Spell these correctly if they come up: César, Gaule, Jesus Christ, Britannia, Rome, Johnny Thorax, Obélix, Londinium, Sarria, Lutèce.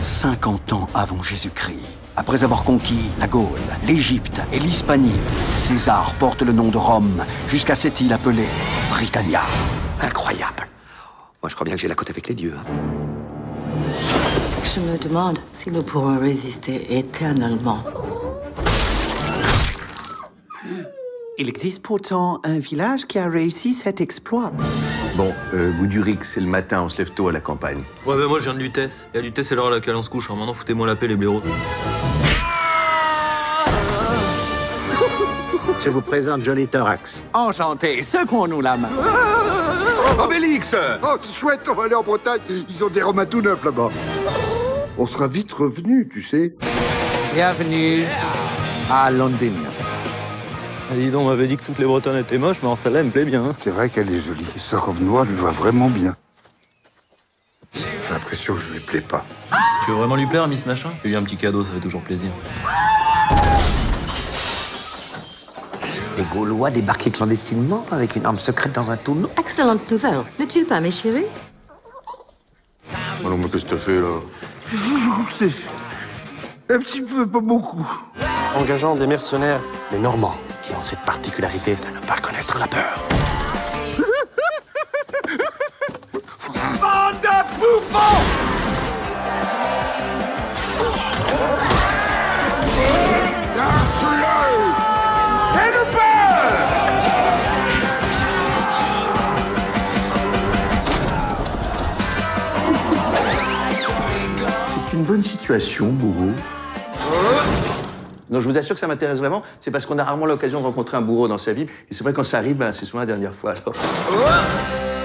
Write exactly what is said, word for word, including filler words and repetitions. cinquante ans avant Jésus-Christ. Après avoir conquis la Gaule, l'Égypte et l'Hispanie, César porte le nom de Rome jusqu'à cette île appelée Britannia. Incroyable. Moi, je crois bien que j'ai la côte avec les dieux. Hein. Je me demande si nous pourrons résister éternellement. Il existe pourtant un village qui a réussi cet exploit. Bon, euh, Gouduric, c'est le matin, on se lève tôt à la campagne. Ouais, bah moi je viens de Lutèce. Et à Lutèce, c'est l'heure à laquelle on se couche. Maintenant, foutez-moi la paix, les blaireaux. Je vous présente Johnny Thorax. Enchanté, secouons-nous la main. Obélix! Oh, c'est chouette, on va aller en Bretagne. Ils ont des romains tout neufs là-bas. On sera vite revenus, tu sais. Bienvenue à Londinium. Dis donc, on m'avait dit que toutes les Bretonnes étaient moches, mais en celle-là, elle me plaît bien. Hein. C'est vrai qu'elle est jolie. Sa robe noire lui va vraiment bien. J'ai l'impression que je lui plais pas. Tu veux vraiment lui plaire, Miss Machin? J'ai eu un petit cadeau, ça fait toujours plaisir. Les Gaulois débarquaient clandestinement avec une arme secrète dans un tonneau. Excellente nouvelle. Ne tue pas, mes chéris. Alors, mais qu'est-ce que t'as fait, là? Je un petit peu, pas beaucoup. Engageant des mercenaires, les Normands. Qui ont cette particularité de ne pas connaître la peur. Bande de bouffons! Et le peur! C'est une bonne situation, bourreau. Non, je vous assure que ça m'intéresse vraiment, c'est parce qu'on a rarement l'occasion de rencontrer un bourreau dans sa vie, et c'est vrai que quand ça arrive, ben, c'est souvent la dernière fois, alors.